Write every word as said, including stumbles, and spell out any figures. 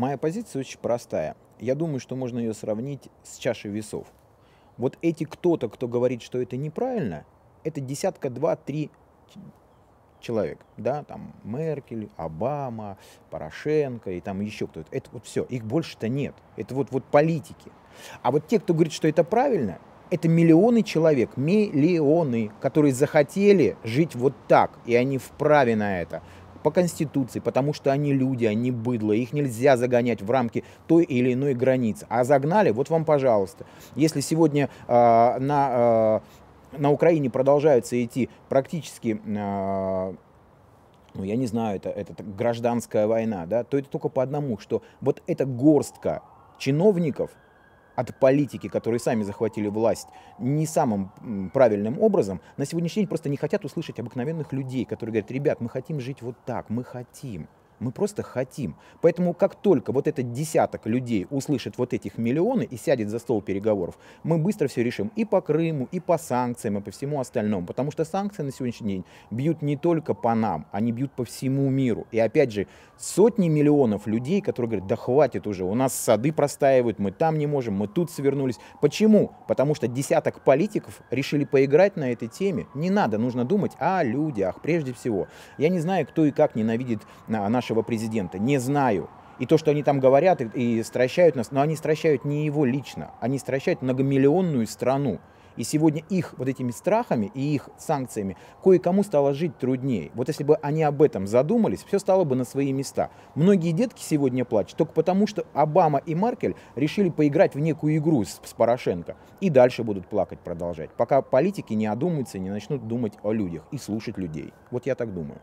Моя позиция очень простая. Я думаю, что можно ее сравнить с чашей весов. Вот эти кто-то, кто говорит, что это неправильно, это десятка, два, три человек. Да? Там Меркель, Обама, Порошенко и там еще кто-то. Это вот все. Их больше-то нет. Это вот, вот политики. А вот те, кто говорит, что это правильно, это миллионы человек, миллионы, которые захотели жить вот так, и они вправе на это. По Конституции, потому что они люди, они быдло, их нельзя загонять в рамки той или иной границы. А загнали, вот вам, пожалуйста. Если сегодня э, на, э, на Украине продолжаются идти практически, э, ну, я не знаю, это, это, это гражданская война, да, то это только по одному, что вот эта горстка чиновников от политики, которые сами захватили власть не самым правильным образом, на сегодняшний день просто не хотят услышать обыкновенных людей, которые говорят: ребят, мы хотим жить вот так, мы хотим, мы просто хотим. Поэтому как только вот этот десяток людей услышит вот этих миллионы и сядет за стол переговоров, мы быстро все решим и по Крыму, и по санкциям, и по всему остальному. Потому что санкции на сегодняшний день бьют не только по нам, они бьют по всему миру. И опять же, сотни миллионов людей, которые говорят: да хватит уже, у нас сады простаивают, мы там не можем, мы тут свернулись. Почему? Потому что десяток политиков решили поиграть на этой теме. Не надо, нужно думать о людях прежде всего. Я не знаю, кто и как ненавидит наши президента. Не знаю. И то, что они там говорят и, и стращают нас, но они стращают не его лично, они стращают многомиллионную страну. И сегодня их вот этими страхами и их санкциями кое-кому стало жить труднее. Вот если бы они об этом задумались, все стало бы на свои места. Многие детки сегодня плачут только потому, что Обама и Меркель решили поиграть в некую игру с, с Порошенко. И дальше будут плакать, продолжать, пока политики не одумаются и не начнут думать о людях и слушать людей. Вот я так думаю.